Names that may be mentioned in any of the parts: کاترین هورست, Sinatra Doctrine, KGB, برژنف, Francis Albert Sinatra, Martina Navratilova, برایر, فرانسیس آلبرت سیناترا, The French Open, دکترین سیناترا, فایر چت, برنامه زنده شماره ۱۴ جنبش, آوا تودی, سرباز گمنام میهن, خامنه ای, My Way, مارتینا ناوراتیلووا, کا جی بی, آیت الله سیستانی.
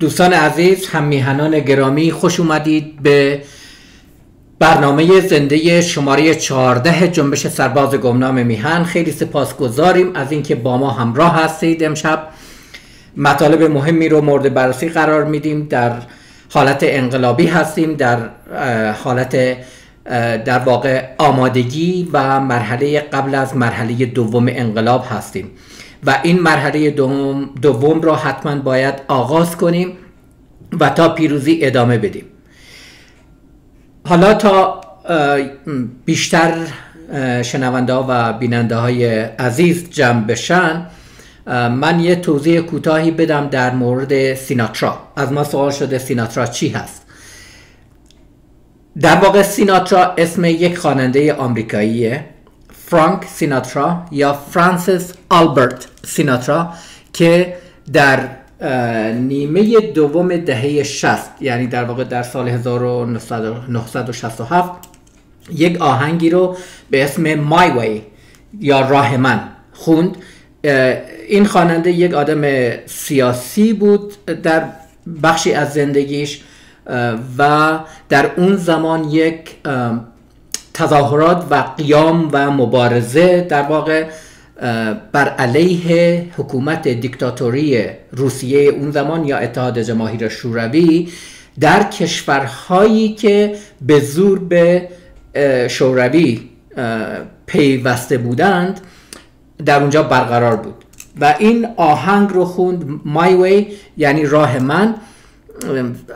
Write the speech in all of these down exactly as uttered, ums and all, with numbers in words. دوستان عزیز، هم میهنان گرامی، خوش اومدید به برنامه زنده شماره چهارده جنبش سرباز گمنام میهن. خیلی سپاسگزاریم از اینکه با ما همراه هستید. امشب مطالب مهمی رو مورد بررسی قرار میدیم. در حالت انقلابی هستیم، در حالت در واقع آمادگی و مرحله قبل از مرحله دوم انقلاب هستیم و این مرحله دوم, دوم را حتما باید آغاز کنیم و تا پیروزی ادامه بدیم. حالا تا بیشتر شنونده ها و بیننده های عزیز جمع بشن، من یه توضیح کوتاهی بدم در مورد سیناترا. از ما سوال شده سیناترا چی هست؟ در واقع سیناترا اسم یک خواننده آمریکاییه، فرانک سیناترا یا فرانسیس آلبرت سیناترا، که در نیمه دوم دهه شصت، یعنی در واقع در سال هزار و نهصد و شصت و هفت، یک آهنگی رو به اسم مای وی یا راه من خوند. این خواننده یک آدم سیاسی بود در بخشی از زندگیش و در اون زمان یک تظاهرات و قیام و مبارزه در واقع بر علیه حکومت دیکتاتوری روسیه اون زمان یا اتحاد جماهیر شوروی در کشورهایی که به زور به شوروی پیوسته بودند در اونجا برقرار بود و این آهنگ رو خوند، My Way یعنی راه من.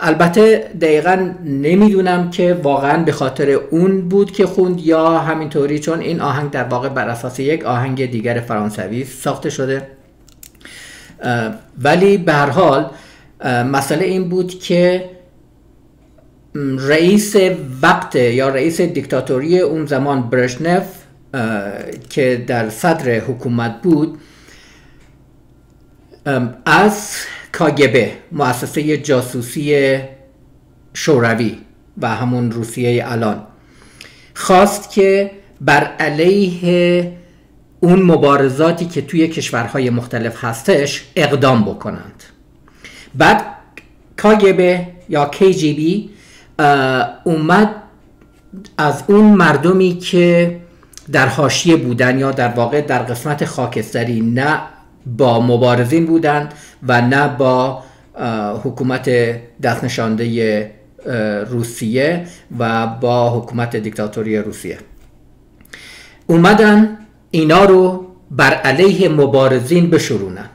البته دقیقا نمیدونم که واقعا به خاطر اون بود که خوند یا همینطوری، چون این آهنگ در واقع بر اساس یک آهنگ دیگر فرانسوی ساخته شده، ولی به هر حال مسئله این بود که رئیس وقت یا رئیس دیکتاتوری اون زمان برژنف که در صدر حکومت بود، از کا جی بی، مؤسسه جاسوسی شوروی و همون روسیه الان، خواست که بر علیه اون مبارزاتی که توی کشورهای مختلف هستش اقدام بکنند. بعد کا جی بی یا کی جی بی اومد از اون مردمی که در حاشیه بودن یا در واقع در قسمت خاکستری نه با مبارزین بودند و نه با حکومت دست نشانده روسیه و با حکومت دیکتاتوری روسیه، اومدن اینا رو بر علیه مبارزین بشورونن.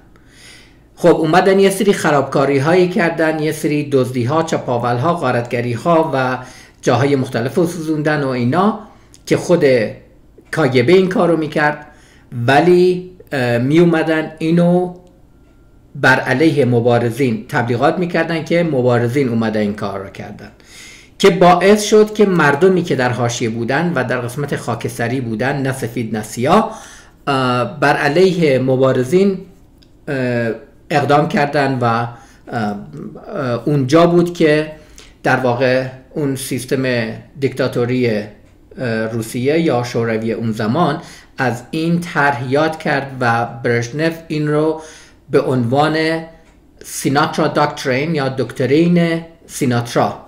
خب اومدن یه سری خرابکاری هایی کردن، یه سری دزدی ها، چپاول ها، غارتگری ها و جاهای مختلف رو سوزوندن و اینا، که خود کاگبه این کار رو میکرد، ولی می اومدن اینو بر علیه مبارزین تبلیغات میکردن که مبارزین اومدن این کار رو کردن، که باعث شد که مردمی که در حاشیه بودن و در قسمت خاکستری بودن، نه سفید نه سیاه، بر علیه مبارزین اقدام کردن و اونجا بود که در واقع اون سیستم دیکتاتوری روسیه یا شوروی اون زمان از این طرح یاد کرد و برژنف این رو به عنوان سیناترا داکترین یا دکترین سیناترا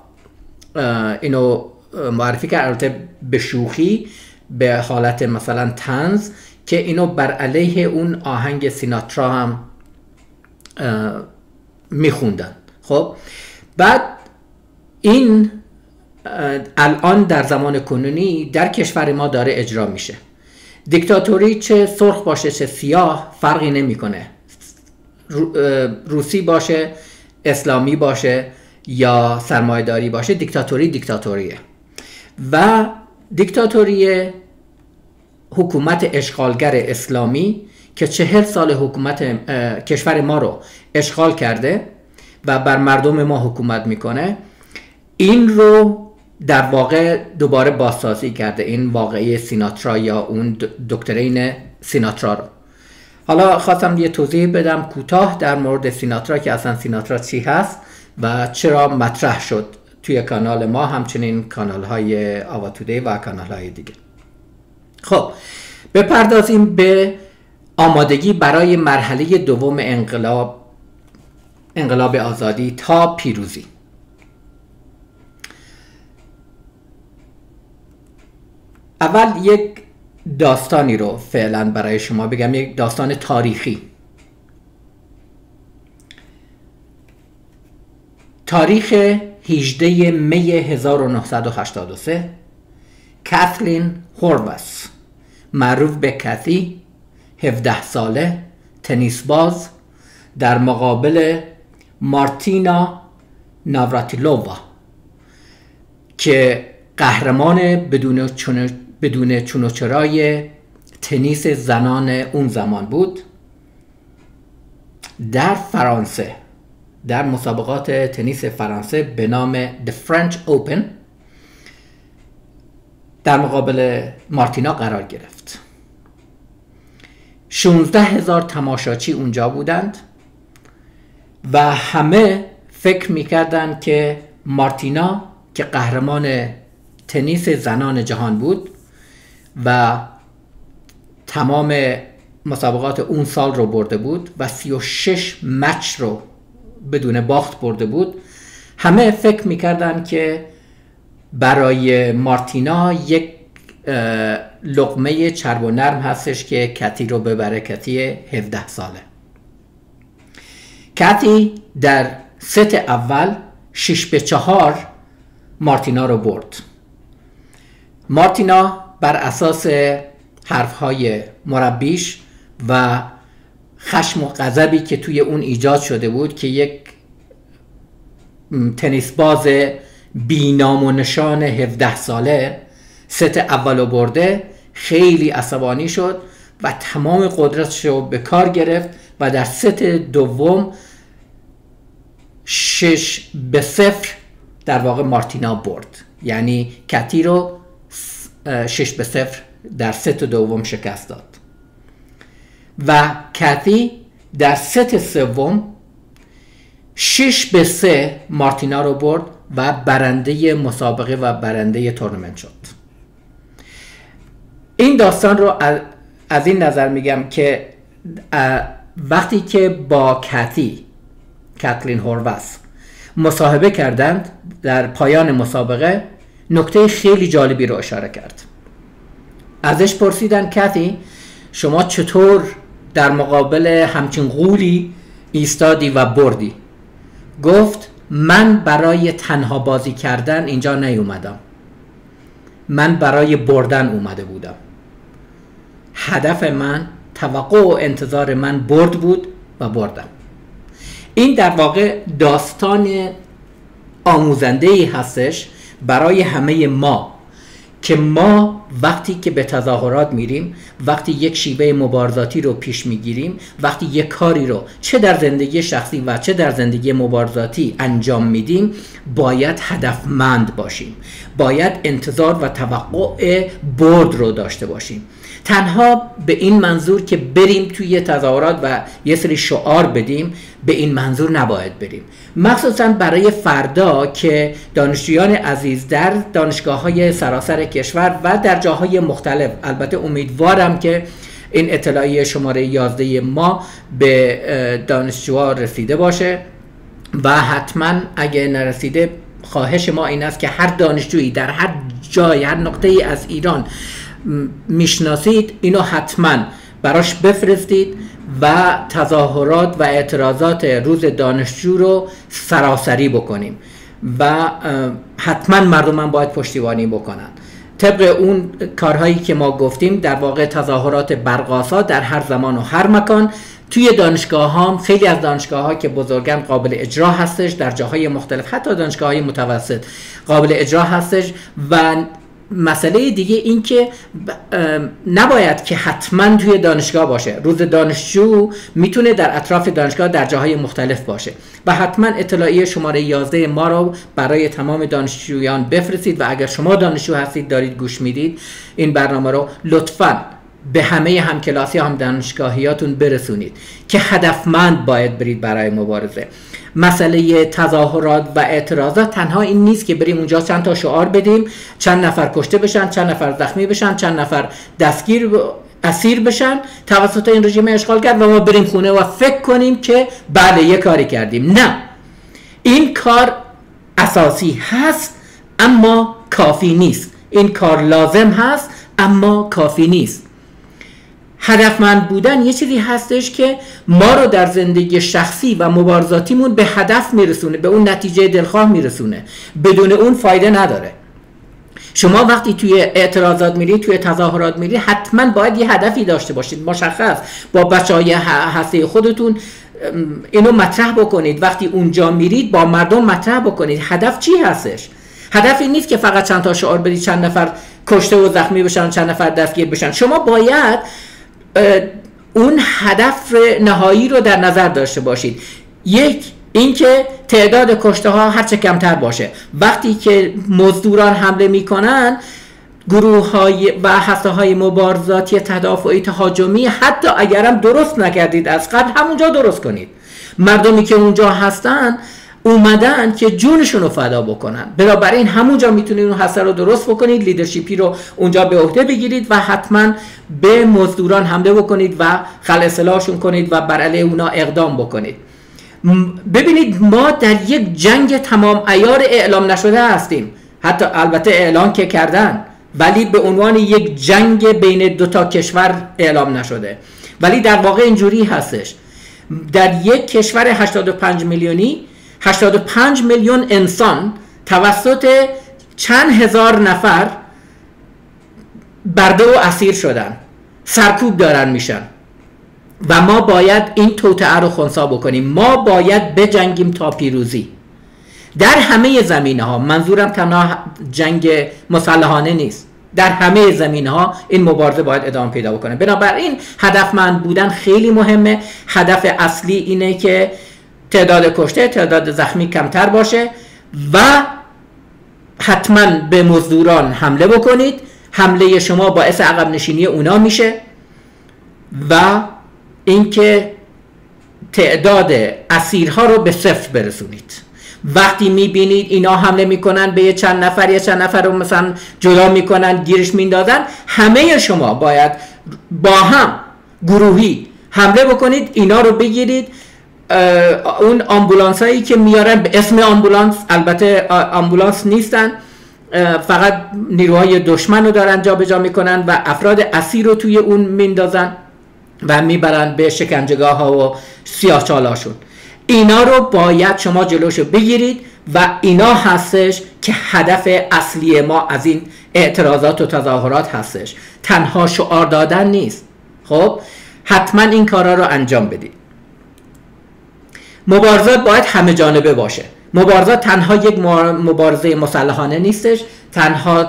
اینو معرفی کرد، البته به شوخی، به حالت مثلا طنز، که اینو بر علیه اون آهنگ سیناترا هم میخوندن. خب بعد این الان در زمان کنونی در کشور ما داره اجرا میشه. دیکتاتوری چه سرخ باشه چه سیاه فرقی نمیکنه، روسی باشه، اسلامی باشه یا سرمایه‌داری باشه، دیکتاتوری دیکتاتوریه. و دیکتاتوری حکومت اشغالگر اسلامی که چهل سال حکومت کشور ما رو اشغال کرده و بر مردم ما حکومت میکنه، این رو در واقع دوباره بازسازی کرده، این واقعه سیناترا یا اون دکترین سیناترا رو. حالا خواستم یه توضیح بدم کوتاه در مورد سیناترا که اصلا سیناترا چی هست و چرا مطرح شد توی کانال ما، همچنین کانال های آوا تودی و کانال های دیگه. خب بپردازیم به آمادگی برای مرحله دوم انقلاب انقلاب آزادی تا پیروزی. اول یک داستانی رو فعلا برای شما بگم، یک داستان تاریخی. تاریخ هجدهم می هزار و نهصد و هشتاد و سه، کاترین هورست، معروف به کاتی، هفده ساله، تنیسباز، در مقابل مارتینا ناوراتیلووا که قهرمان بدون چون بدون چونوچرای تنیس زنان اون زمان بود، در فرانسه، در مسابقات تنیس فرانسه به نام The French Open در مقابل مارتینا قرار گرفت. شانزده هزار تماشاچی اونجا بودند و همه فکر میکردند که مارتینا که قهرمان تنیس زنان جهان بود و تمام مسابقات اون سال رو برده بود و سی و شش مچ رو بدون باخت برده بود، همه فکر میکردن که برای مارتینا یک لقمه چرب و نرم هستش که کاتی رو ببره، کاتی هفده ساله. کاتی در ست اول شش به چهار مارتینا رو برد. مارتینا بر اساس حرفهای مربیش و خشم و غضبی که توی اون ایجاد شده بود که یک تنیس باز بینام و نشان هفده ساله ست اولو برده، خیلی عصبانی شد و تمام قدرتش رو به کار گرفت و در ست دوم شش به صفر در واقع مارتینا برد، یعنی کاتی رو شش به صفر در ست دوم شکست داد و کاتی در ست سوم شش به سه مارتینا رو برد و برنده مسابقه و برنده تورنمنت شد. این داستان رو از این نظر میگم که وقتی که با کاتی، کاترین هورست، مصاحبه کردند در پایان مسابقه، نکته خیلی جالبی رو اشاره کرد. ازش پرسیدن کاتی شما چطور در مقابل همچین غولی ایستادی و بردی؟ گفت من برای تنها بازی کردن اینجا نیومدم، من برای بردن اومده بودم. هدف من، توقع و انتظار من برد بود و بردم. این در واقع داستان آموزنده‌ای هستش برای همه ما که ما وقتی که به تظاهرات میریم، وقتی یک شیوه مبارزاتی رو پیش میگیریم، وقتی یک کاری رو چه در زندگی شخصی و چه در زندگی مبارزاتی انجام میدیم، باید هدفمند باشیم، باید انتظار و توقع برد رو داشته باشیم. تنها به این منظور که بریم توی تظاهرات و یه سری شعار بدیم، به این منظور نباید بریم. مخصوصا برای فردا که دانشجویان عزیز در دانشگاه‌های سراسر کشور و در جاهای مختلف، البته امیدوارم که این اطلاعیه شماره یازده ما به دانشجوها رسیده باشه و حتما اگه نرسیده خواهش ما این است که هر دانشجویی در هر جای، هر نقطه‌ای از ایران میشناسید، اینو حتما براش بفرستید و تظاهرات و اعتراضات روز دانشجو رو سراسری بکنیم و حتما مردم هم باید پشتیبانی بکنن. طبق اون کارهایی که ما گفتیم، در واقع تظاهرات برق‌آسا در هر زمان و هر مکان، توی دانشگاه ها، خیلی از دانشگاه ها که بزرگن قابل اجرا هستش، در جاهای مختلف، حتی دانشگاه های متوسط قابل اجرا هستش. و مسئله دیگه این که نباید که حتما توی دانشگاه باشه، روز دانشجو میتونه در اطراف دانشگاه در جاهای مختلف باشه و حتما اطلاعیه شماره یازده ما رو برای تمام دانشجویان بفرستید. و اگر شما دانشجو هستید، دارید گوش میدید این برنامه رو، لطفاً به همه همکلاسی هم دانشگاهیاتون برسونید که هدفمند باید برید برای مبارزه. مسئله تظاهرات و اعتراضات تنها این نیست که بریم اونجا چند تا شعار بدیم، چند نفر کشته بشن، چند نفر زخمی بشن، چند نفر دستگیر اسیر بشن، توسط این رژیم اشغال کرد و ما بریم خونه و فکر کنیم که بله یه کاری کردیم. نه، این کار اساسی هست اما کافی نیست. این کار لازم هست اما کافی نیست. هدفمند بودن یه چیزی هستش که ما رو در زندگی شخصی و مبارزاتیمون به هدف میرسونه، به اون نتیجه دلخواه میرسونه. بدون اون فایده نداره. شما وقتی توی اعتراضات میرید، توی تظاهرات میرید، حتما باید یه هدفی داشته باشید مشخص. با بچهای هسته خودتون اینو مطرح بکنید. وقتی اونجا میرید با مردم مطرح بکنید هدف چی هستش. هدف این نیست که فقط چند تا شعار بدید چند نفر کشته و زخمی بشن، چند نفر دستگیر بشن. شما باید اون هدف نهایی رو در نظر داشته باشید. یک، اینکه تعداد کشته ها هر چه کمتر باشه. وقتی که مزدوران حمله میکنن، گروه های و هسته های مبارزاتی تدافعی تهاجمی، حتی اگرم درست نکردید از قبل، همونجا درست کنید. مردمی که اونجا هستن اومدن که جونشون رو فدا بکنن، بنابراین همونجا میتونید اون هسته رو درست بکنید، لیدرشیپی رو اونجا به عهده بگیرید و حتما به مزدوران حمله بکنید و خلع سلاحشون کنید و بر علیه اونا اقدام بکنید. ببینید ما در یک جنگ تمام عیار اعلام نشده هستیم، حتی البته اعلان که کردن، ولی به عنوان یک جنگ بین دوتا کشور اعلام نشده. ولی در واقع اینجوری هستش، در یک کشور هشتاد و پنج میلیونی هشتاد و پنج میلیون انسان توسط چند هزار نفر برده و اسیر شدن، سرکوب دارن میشن و ما باید این توطئه رو خنثی بکنیم. ما باید بجنگیم تا پیروزی در همه زمینه ها. منظورم تنها جنگ مسلحانه نیست، در همه زمینه ها این مبارزه باید ادامه پیدا بکنه. بنابراین هدفمند بودن خیلی مهمه. هدف اصلی اینه که تعداد کشته، تعداد زخمی کمتر باشه و حتما به مزدوران حمله بکنید. حمله شما باعث عقب نشینی اونا میشه و اینکه تعداد اسیرها رو به صفر برسونید. وقتی میبینید اینا حمله میکنن به یه چند نفر، یه چند نفر رو مثلا جدا میکنن، گیرش میندازن، همه شما باید با هم گروهی حمله بکنید، اینا رو بگیرید. اون آمبولانس هایی که میارن به اسم آمبولانس، البته آمبولانس نیستن، فقط نیروهای دشمن رو دارن جابجا میکنن و افراد اسیر رو توی اون میندازن و میبرن به شکنجهگاه ها و سیاه‌چالاشون. اینا رو باید شما جلوشو بگیرید و اینا هستش که هدف اصلی ما از این اعتراضات و تظاهرات هستش. تنها شعار دادن نیست. خب حتما این کارا رو انجام بدید. مبارزات باید همه جانبه باشه. مبارزات تنها یک مبارزه مسلحانه نیستش، تنها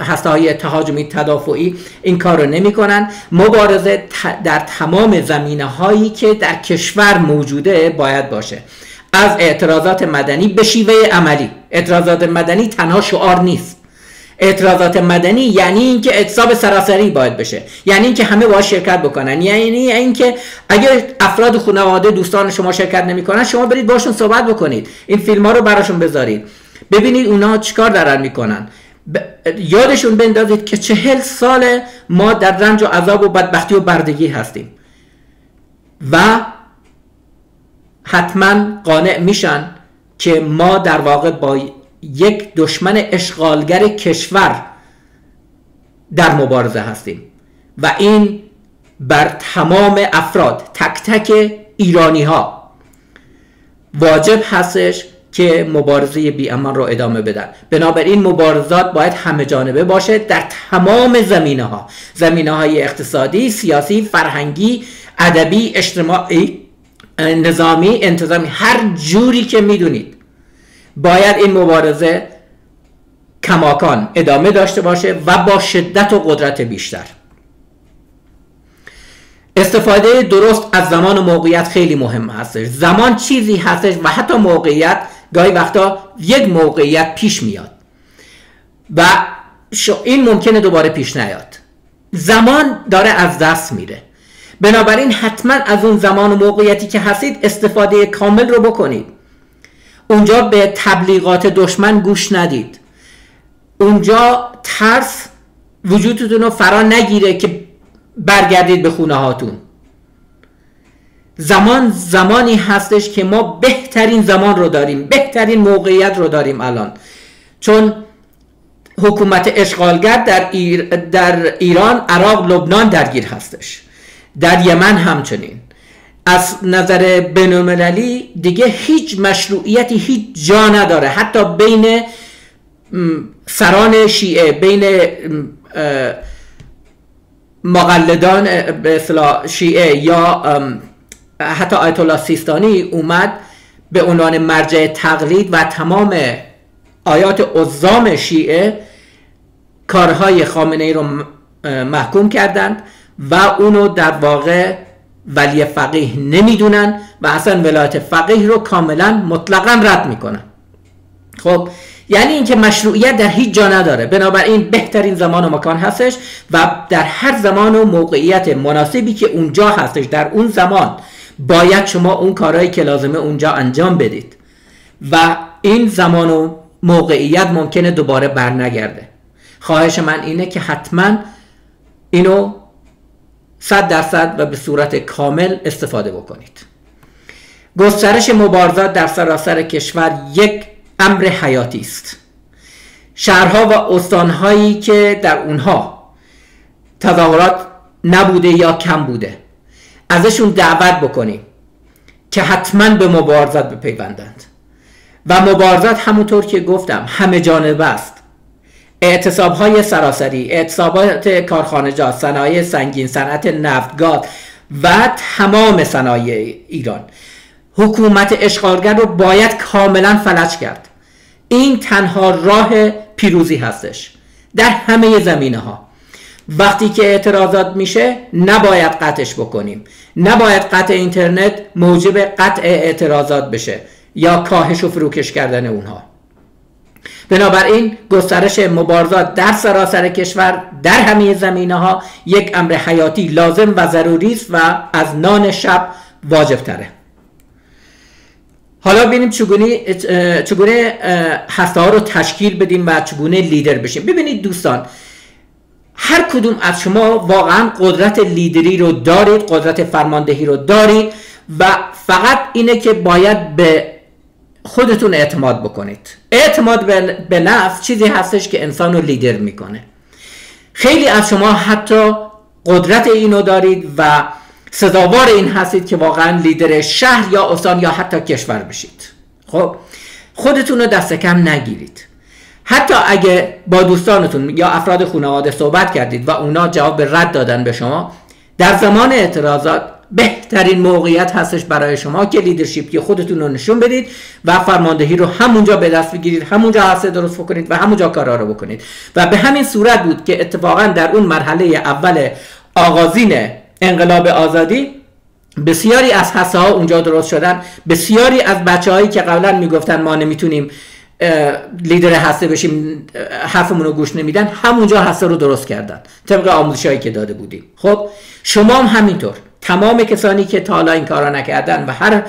هسته‌های تهاجمی تدافعی این کار رو نمی کنن. مبارزه در تمام زمینه هایی که در کشور موجوده باید باشه، از اعتراضات مدنی به شیوه عملی. اعتراضات مدنی تنها شعار نیست. اعتراضات مدنی یعنی اینکه اعتصاب سراسری باید بشه، یعنی اینکه همه باید شرکت بکنن، یعنی اینکه اگر افراد خانواده دوستان شما شرکت نمیکنن، شما برید باشون صحبت بکنید، این فیلم ها رو براشون بذارید، ببینید اونا چیکار دارن میکنن. ب... یادشون بندازید که چهل سال ما در رنج و عذاب و بدبختی و بردگی هستیم و حتما قانع میشن که ما در واقع با یک دشمن اشغالگر کشور در مبارزه هستیم و این بر تمام افراد، تک تک ایرانی ها واجب هستش که مبارزه بی امان رو ادامه بدن. بنابراین مبارزات باید همه جانبه باشه، در تمام زمینه ها، زمینه های اقتصادی، سیاسی، فرهنگی، ادبی، اجتماعی، نظامی، انتظامی، هر جوری که میدونید باید این مبارزه کماکان ادامه داشته باشه و با شدت و قدرت بیشتر. استفاده درست از زمان و موقعیت خیلی مهم هستش. زمان چیزی هستش و حتی موقعیت، گاهی وقتا یک موقعیت پیش میاد و این ممکنه دوباره پیش نیاد. زمان داره از دست میره، بنابراین حتما از اون زمان و موقعیتی که هستید استفاده کامل رو بکنید. اونجا به تبلیغات دشمن گوش ندید. اونجا ترس وجودتون رو فرا نگیره که برگردید به خونه هاتون. زمان زمانی هستش که ما بهترین زمان رو داریم، بهترین موقعیت رو داریم الان، چون حکومت اشغالگر در, ایر در ایران، عراق، لبنان درگیر هستش، در یمن همچنین. از نظر بین‌المللی دیگه هیچ مشروعیتی هیچ جا نداره، حتی بین سران شیعه، بین مقلدان شیعه یا حتی آیت الله سیستانی اومد به عنوان مرجع تقلید و تمام آیات عظام شیعه کارهای خامنه ای رو محکوم کردند و اونو در واقع ولی فقیه نمیدونن و اصلا ولایت فقیه رو کاملا مطلقا رد میکنن. خب یعنی اینکه مشروعیت در هیچ جا نداره، بنابراین بهترین زمان و مکان هستش و در هر زمان و موقعیت مناسبی که اونجا هستش در اون زمان باید شما اون کارهایی که لازمه اونجا انجام بدید و این زمان و موقعیت ممکنه دوباره برنگرده. خواهش من اینه که حتما اینو صد درصد و به صورت کامل استفاده بکنید. گسترش مبارزات در سراسر کشور یک امر حیاتی است. شهرها و استانهایی که در اونها تظاهرات نبوده یا کم بوده ازشون دعوت بکنیم که حتما به مبارزات بپیوندند و مبارزات همونطور که گفتم همه جانبه است. اعتصاب های سراسری، اعتصابات کارخانجات، صنایع سنگین، صنعت نفتگاز و تمام صنایع ایران. حکومت اشغالگر رو باید کاملا فلج کرد. این تنها راه پیروزی هستش در همه زمینه ها. وقتی که اعتراضات میشه نباید قطعش بکنیم، نباید قطع اینترنت موجب قطع اعتراضات بشه یا کاهش و فروکش کردن اونها. بنابراین گسترش مبارزات در سراسر کشور در همه زمینه ها یک امر حیاتی لازم و ضروری است و از نان شب واجب تره. حالا ببینیم چگونه چگونه هسته ها رو تشکیل بدیم و چگونه لیدر بشیم. ببینید دوستان، هر کدوم از شما واقعا قدرت لیدری رو دارید، قدرت فرماندهی رو دارید و فقط اینه که باید به خودتون اعتماد بکنید. اعتماد به نفس چیزی هستش که انسان رو لیدر میکنه. خیلی از شما حتی قدرت اینو دارید و سزاوار این هستید که واقعا لیدر شهر یا استان یا حتی کشور بشید. خب خودتون رو دست کم نگیرید. حتی اگه با دوستانتون یا افراد خانواده صحبت کردید و اونا جواب رد دادن به شما، در زمان اعتراضات بهترین موقعیت هستش برای شما که لیدرشپ که خودتون رو نشون بدید و فرماندهی رو همونجا به دست بگیرید، همونجا هسته درست بکنید و همونجا کارا رو بکنید. و به همین صورت بود که اتفاقا در اون مرحله اول آغازین انقلاب آزادی بسیاری از هسته ها اونجا درست شدن، بسیاری از بچه‌هایی که قبلا میگفتن ما نمیتونیم لیدر هسته بشیم، حرفمون رو گوش نمیدن، همونجا هسته رو درست کردن طبق آموزشایی که داده بودیم. خب شما هم همینطور، تمام کسانی که تا حالا این کارا نکردن و هر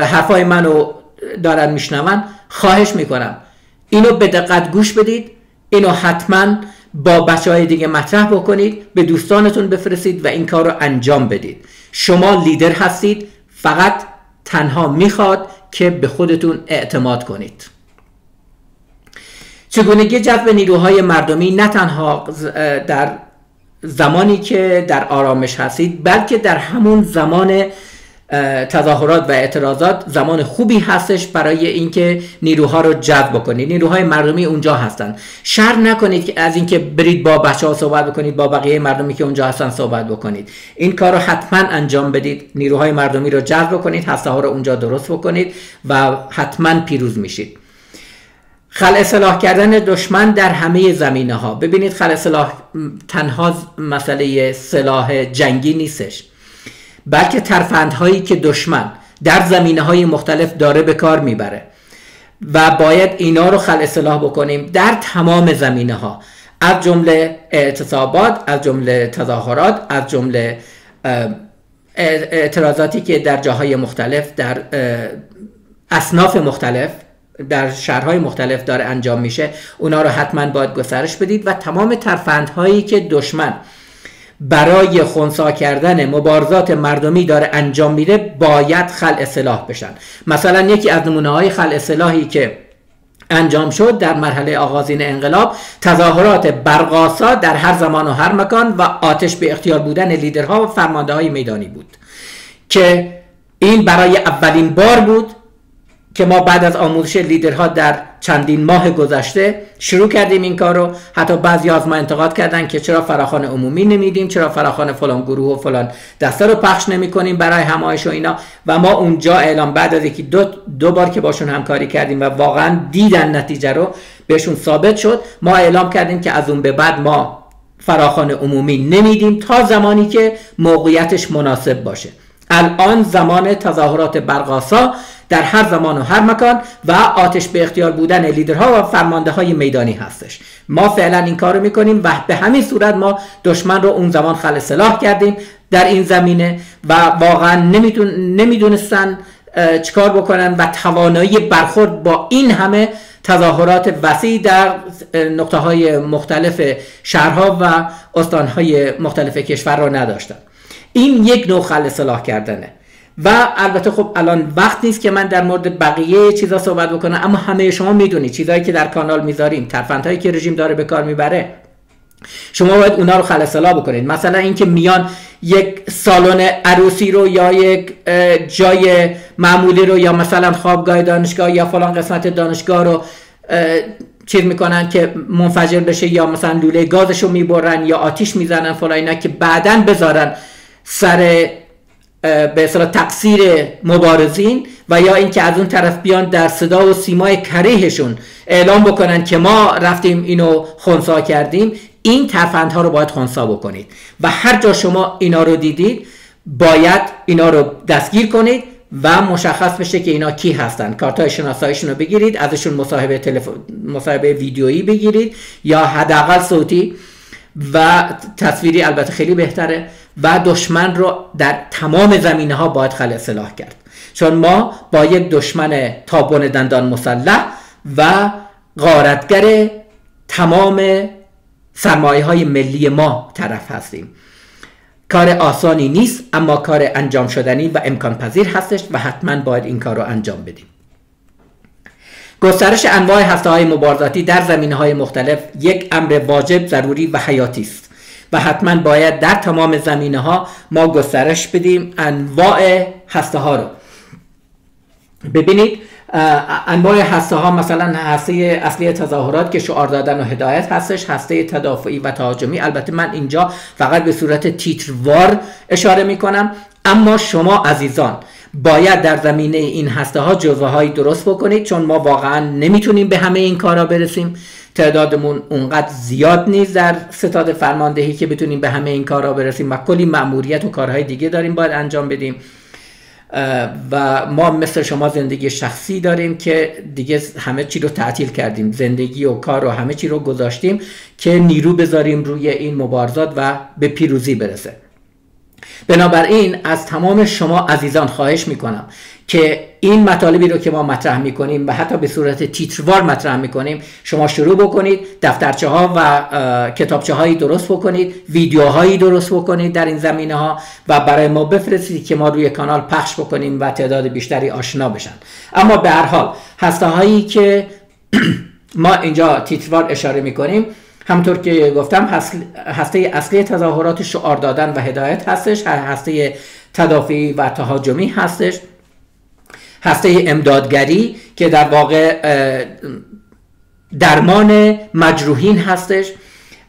حرفای منو دارن میشنون، خواهش میکنم اینو به دقت گوش بدید، اینو حتما با بچهای دیگه مطرح بکنید، به دوستانتون بفرستید و این کار رو انجام بدید. شما لیدر هستید، فقط تنها میخواد که به خودتون اعتماد کنید. چگونگی جذب نیروهای مردمی نه تنها در زمانی که در آرامش هستید بلکه در همون زمان تظاهرات و اعتراضات زمان خوبی هستش برای اینکه نیروها رو جذب بکنید. نیروهای مردمی اونجا هستن، شرم نکنید که از اینکه برید با بچه‌ها صحبت بکنید، با بقیه مردمی که اونجا هستن صحبت بکنید. این کار رو حتما انجام بدید، نیروهای مردمی رو جذب بکنید، هسته‌ها رو اونجا درست بکنید و حتما پیروز میشید. خلع اصلاح کردن دشمن در همه زمینه ها. ببینید خلع اصلاح تنها مسئله سلاح جنگی نیستش، بلکه ترفندهایی که دشمن در زمینه های مختلف داره به کار میبره و باید اینا رو خلع اصلاح بکنیم در تمام زمینه ها، از جمله اعتصابات، از جمله تظاهرات، از جمله اعتراضاتی که در جاهای مختلف، در اصناف مختلف، در شهرهای مختلف داره انجام میشه. اونا رو حتما باید گسترش بدید و تمام ترفندهایی که دشمن برای خنثی کردن مبارزات مردمی داره انجام میده باید خلع سلاح بشن. مثلا یکی از نمونه های خلع سلاحی که انجام شد در مرحله آغازین انقلاب، تظاهرات برق‌آسا در هر زمان و هر مکان و آتش به اختیار بودن لیدرها و فرماندههای میدانی بود که این برای اولین بار بود که ما بعد از آموزش لیدرها در چندین ماه گذشته شروع کردیم این کار رو. حتی بعضی از ما انتقاد کردن که چرا فراخوان عمومی نمیدیم، چرا فراخوان فلان گروه و فلان دسته رو پخش نمی کنیم برای همایش و اینا. و ما اونجا اعلام، بعد از یکی دو, دو بار که باشون همکاری کردیم و واقعا دیدن نتیجه رو، بهشون ثابت شد، ما اعلام کردیم که از اون به بعد ما فراخوان عمومی نمیدیم تا زمانی که موقعیتش مناسب باشه. الان زمان تظاهرات برق‌آسا در هر زمان و هر مکان و آتش به اختیار بودن لیدرها و فرماندههای میدانی هستش. ما فعلا این کارو میکنیم و به همین صورت ما دشمن رو اون زمان خلع سلاح کردیم در این زمینه و واقعا نمیدون... نمیدونستن چیکار بکنن و توانایی برخورد با این همه تظاهرات وسیع در نقطه های مختلف شهرها و استانهای مختلف کشور رو نداشتن. این یک نوع خلع سلاح کردنه. و البته خب الان وقت نیست که من در مورد بقیه چیزا صحبت بکنم، اما همه شما میدونید چیزایی که در کانال میذاریم، ترفندهایی که رژیم داره به کار میبره، شما باید اونا رو خلع سلاح بکنید. مثلا اینکه میان یک سالن عروسی رو یا یک جای معمولی رو یا مثلا خوابگاه دانشگاه یا فلان قسمت دانشگاه رو چیز میکنن که منفجر بشه، یا مثلا لوله گازشو میبرن یا آتیش میزنن فلان اینا، که بعداً بذارن سر به اصطلاح تقصیر مبارزین، و یا اینکه از اون طرف بیان در صدا و سیمای کریهشون اعلام بکنن که ما رفتیم اینو خنثی کردیم. این ترفندها رو باید خنثی بکنید و هر جا شما اینا رو دیدید باید اینا رو دستگیر کنید و مشخص بشه که اینا کی هستن. کارت‌های شناساییشون رو بگیرید، ازشون مصاحبه تلفن، مصاحبه ویدیویی بگیرید یا حداقل صوتی و تصویری، البته خیلی بهتره. و دشمن رو در تمام زمینه ها باید خلع سلاح کرد، چون ما با یک دشمن تابون دندان مسلح و غارتگر تمام سرمایه های ملی ما طرف هستیم. کار آسانی نیست، اما کار انجام شدنی و امکان پذیر هستش و حتما باید این کار رو انجام بدیم. گسترش انواع هسته‌های مبارزاتی در زمینه‌های مختلف یک امر واجب، ضروری و حیاتی است و حتما باید در تمام زمینه‌ها ما گسترش بدیم انواع هسته‌ها رو. ببینید انواع هسته‌ها، مثلا هسته اصلی تظاهرات که شعار دادن و هدایت هستش، هسته تدافعی و تهاجمی، البته من اینجا فقط به صورت تیتروار اشاره می‌کنم، اما شما عزیزان باید در زمینه این هسته ها جزوه هایی درست بکنید، چون ما واقعا نمیتونیم به همه این کارا برسیم. تعدادمون اونقدر زیاد نیست در ستاد فرماندهی که بتونیم به همه این کارا برسیم و کلی مأموریت و کارهای دیگه داریم باید انجام بدیم و ما مثل شما زندگی شخصی داریم که دیگه همه چی رو تعطیل کردیم، زندگی و کار رو همه چی رو گذاشتیم که نیرو بذاریم روی این مبارزات و به پیروزی برسه. بنابراین از تمام شما عزیزان خواهش میکنم که این مطالبی رو که ما مطرح میکنیم و حتی به صورت تیتروار مطرح میکنیم، شما شروع بکنید دفترچه ها و کتابچه هایی درست بکنید، ویدیوهایی درست بکنید در این زمینه ها و برای ما بفرستید که ما روی کانال پخش بکنیم و تعداد بیشتری آشنا بشن. اما به هر حال هسته هایی که ما اینجا تیتروار اشاره میکنیم، همطور که گفتم هسته اصلی تظاهرات شعار دادن و هدایت هستش، هسته تدافعی و تهاجمی هستش، هسته امدادگری که در واقع درمان مجروحین هستش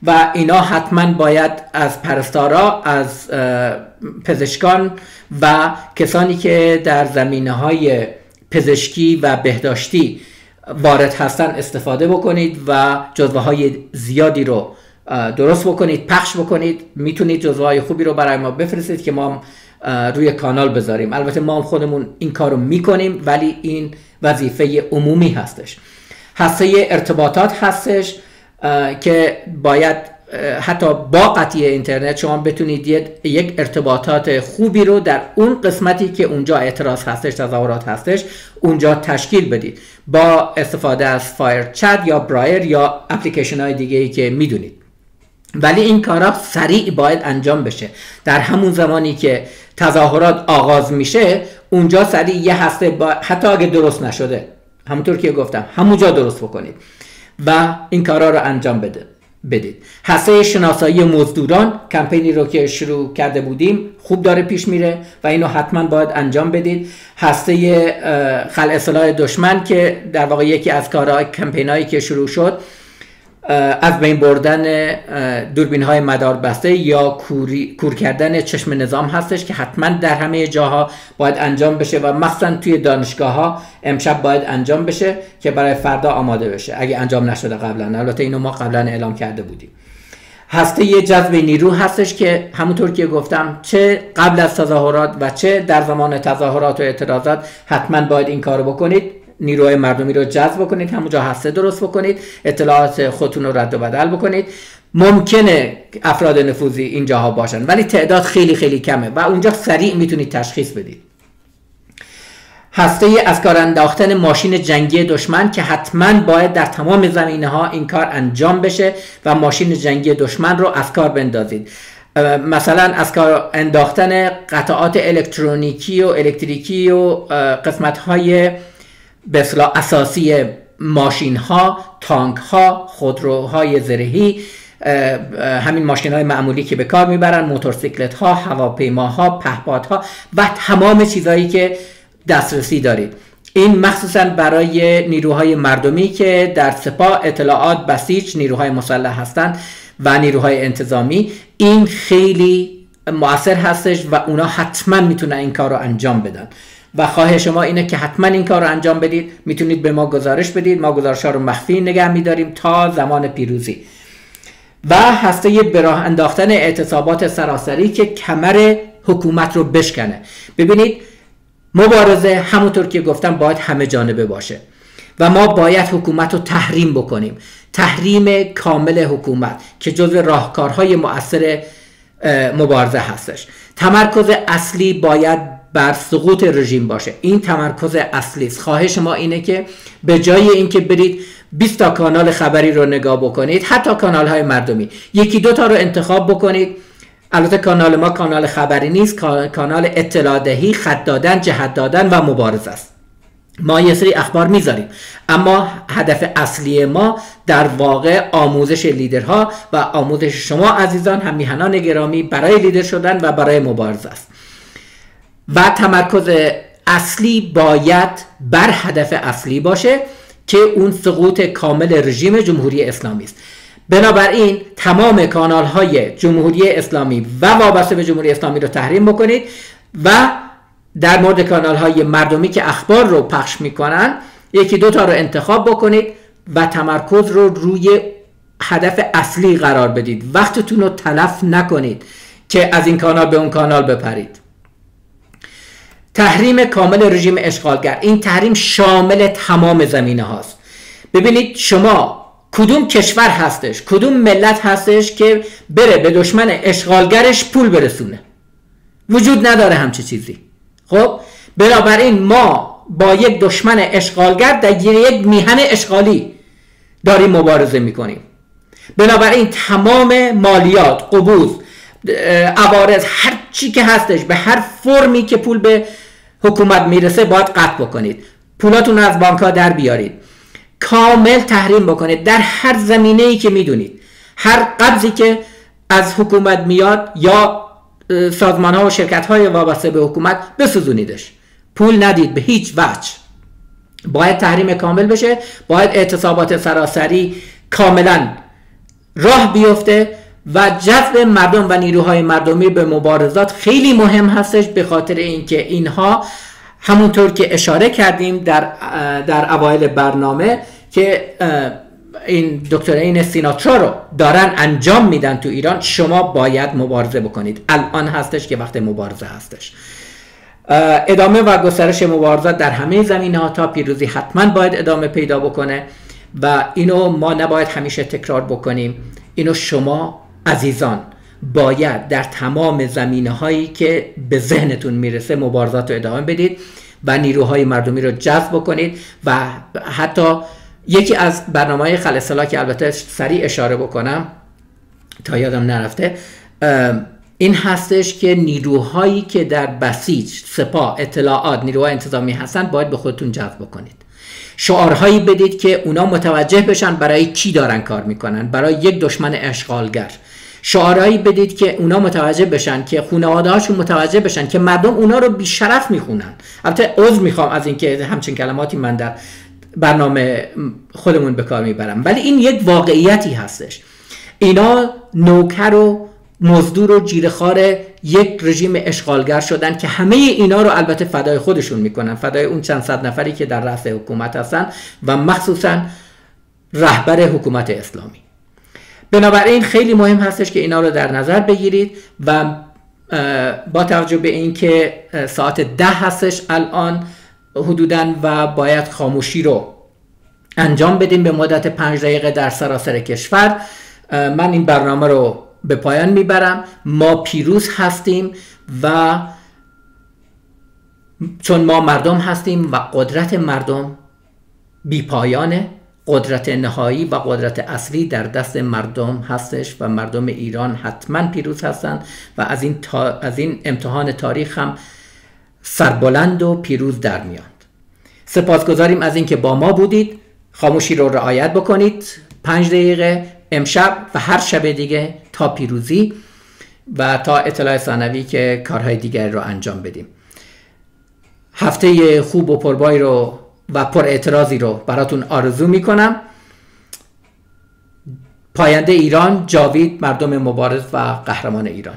و اینا حتما باید از پرستارا، از پزشکان و کسانی که در زمینه‌های پزشکی و بهداشتی وارد هستن استفاده بکنید و جزوه های زیادی رو درست بکنید، پخش بکنید. میتونید جزوه های خوبی رو برای ما بفرستید که ما روی کانال بذاریم. البته ما خودمون این کار رو میکنیم، ولی این وظیفه عمومی هستش. هسته ارتباطات هستش که باید حتی با قطعی اینترنت شما بتونید یک ارتباطات خوبی رو در اون قسمتی که اونجا اعتراض هستش، تظاهرات هستش، اونجا تشکیل بدید با استفاده از فایر چت یا برایر یا اپلیکیشن های دیگه ای که میدونید. ولی این کارا سریع باید انجام بشه. در همون زمانی که تظاهرات آغاز میشه اونجا سریع یه هسته با... حتی اگه درست نشده همونطور که گفتم همونجا درست بکنید و این کارا رو انجام بده بدید. هسته شناسایی مزدوران، کمپینی رو که شروع کرده بودیم، خوب داره پیش میره و اینو حتما باید انجام بدید. هسته خلع سلاح دشمن که در واقع یکی از کارهای کمپینایی که شروع شد از بین بردن دوربین های مدار بسته یا کوری، کور کردن چشم نظام هستش که حتما در همه جاها باید انجام بشه و مثلا توی دانشگاه ها امشب باید انجام بشه که برای فردا آماده بشه اگه انجام نشده قبلا. البته اینو ما قبلا اعلام کرده بودیم. هسته یه جذب نیرو هستش که همونطور که گفتم چه قبل از تظاهرات و چه در زمان تظاهرات و اعتراضات حتما باید این کارو بکنید. نیروهای مردمی رو جذب بکنید، همونجا هسته درست بکنید، اطلاعات خودتون رو رد و بدل بکنید. ممکنه افراد نفوذی اینجاها باشن ولی تعداد خیلی خیلی کمه و اونجا سریع میتونید تشخیص بدید. هسته از کار انداختن ماشین جنگی دشمن که حتما باید در تمام زمینه ها این کار انجام بشه و ماشین جنگی دشمن رو از کار بندازید. مثلا از کار انداختن قطعات الکترونیکی و الکتریکی و قسمت های به اصطلاح اساسی ماشین ها، تانک ها، خودروهای زرهی، همین ماشین های معمولی که به کار میبرن، موتورسیکلت ها، هواپیما ها، پهپاد ها و تمام چیزهایی که دسترسی دارید. این مخصوصا برای نیروهای مردمی که در سپاه، اطلاعات، بسیج، نیروهای مسلح هستند و نیروهای انتظامی، این خیلی مؤثر هستش و اونا حتما میتونن این کار رو انجام بدن و خواهش شما اینه که حتما این کار رو انجام بدید. میتونید به ما گزارش بدید، ما گزارش ها رو مخفی نگه میداریم تا زمان پیروزی. و هسته به راه انداختن اعتصابات سراسری که کمر حکومت رو بشکنه. ببینید مبارزه همونطور که گفتم باید همه جانبه باشه و ما باید حکومت رو تحریم بکنیم. تحریم کامل حکومت که جزو راهکارهای مؤثر مبارزه هستش. تمرکز اصلی باید بر سقوط رژیم باشه. این تمرکز اصلی است. خواهش ما اینه که به جای اینکه برید بیست تا کانال خبری رو نگاه بکنید، حتی کانال های مردمی، یکی دو تا رو انتخاب بکنید. البته کانال ما کانال خبری نیست، کانال اطلاع دهی، خط دادن، جهت دادن و مبارزه است. ما یه سری اخبار میذاریم اما هدف اصلی ما در واقع آموزش لیدرها و آموزش شما عزیزان هممیهنان گرامی برای لیدر شدن و برای مبارزه است. و تمرکز اصلی باید بر هدف اصلی باشه که اون سقوط کامل رژیم جمهوری اسلامی است. بنابراین تمام کانال های جمهوری اسلامی و وابسته به جمهوری اسلامی رو تحریم بکنید و در مورد کانال های مردمی که اخبار رو پخش میکنن یکی دوتا رو انتخاب بکنید و تمرکز رو روی هدف اصلی قرار بدید. وقتتون رو تلف نکنید که از این کانال به اون کانال بپرید. تحریم کامل رژیم اشغالگر، این تحریم شامل تمام زمینه هاست. ببینید شما کدوم کشور هستش، کدوم ملت هستش که بره به دشمن اشغالگرش پول برسونه؟ وجود نداره همچه چیزی. خب بنابراین ما با یک دشمن اشغالگر در یک میهن اشغالی داریم مبارزه میکنیم. بنابراین تمام مالیات، قبوض، عوارض، هر چی که هستش به هر فرمی که پول به حکومت میرسه باید قطع بکنید. پولاتون رو از بانک‌ها در بیارید. کامل تحریم بکنید در هر زمینه‌ای که میدونید. هر قبضی که از حکومت میاد یا سازمان‌ها و شرکت‌های وابسته به حکومت بسوزونیدش. پول ندید به هیچ وجه. باید تحریم کامل بشه. باید اعتصابات سراسری کاملا راه بیفته و جذب مردم و نیروهای مردمی به مبارزات خیلی مهم هستش به خاطر اینکه اینها همونطور که اشاره کردیم در در اوایل برنامه که این دکترین سیناترا رو دارن انجام میدن تو ایران. شما باید مبارزه بکنید. الان هستش که وقت مبارزه هستش. ادامه و گسترش مبارزات در همه زمینه‌ها تا پیروزی حتما باید ادامه پیدا بکنه و اینو ما نباید همیشه تکرار بکنیم. اینو شما عزیزان باید در تمام زمینه هایی که به ذهنتون میرسه مبارزات رو ادامه بدید و نیروهای مردمی رو جذب بکنید. و حتی یکی از برنامه های خلع سلاح که البته سریع اشاره بکنم تا یادم نرفته، این هستش که نیروهایی که در بسیج، سپاه، اطلاعات، نیروهای انتظامی هستند باید به خودتون جذب کنید. شعارهایی بدید که اونا متوجه بشن برای کی دارن کار میکنن، برای یک دشمن اشغالگر. شعارهایی بدید که اونا متوجه بشن، که خانواده هاشون متوجه بشن، که مردم اونا رو بیشرف میخونن. البته عذر میخوام از اینکه همچین کلماتی من در برنامه خودمون به کار میبرم، ولی این یک واقعیتی هستش. اینا نوکر و مزدور و جیره‌خوار یک رژیم اشغالگر شدن که همه اینا رو البته فدای خودشون میکنن، فدای اون چند صد نفری که در رأس حکومت هستن و مخصوصا رهبر حکومت اسلامی. بنابراین خیلی مهم هستش که اینا رو در نظر بگیرید و با توجه به اینکه ساعت ده هستش الان حدوداً و باید خاموشی رو انجام بدیم به مدت پنج دقیقه در سراسر کشور، من این برنامه رو به پایان میبرم. ما پیروز هستیم و چون ما مردم هستیم و قدرت مردم بی پایانه، قدرت نهایی و قدرت اصلی در دست مردم هستش و مردم ایران حتما پیروز هستند و از این, تا... از این امتحان تاریخ هم سربلند و پیروز در میاند. سپاسگزاریم از اینکه با ما بودید. خاموشی رو رعایت بکنید، پنج دقیقه امشب و هر شب دیگه تا پیروزی و تا اطلاع ثانوی که کارهای دیگر رو انجام بدیم. هفته خوب و پربایی رو و پر اعتراضی رو براتون آرزو میکنم. پاینده ایران، جاوید مردم مبارز و قهرمان ایران.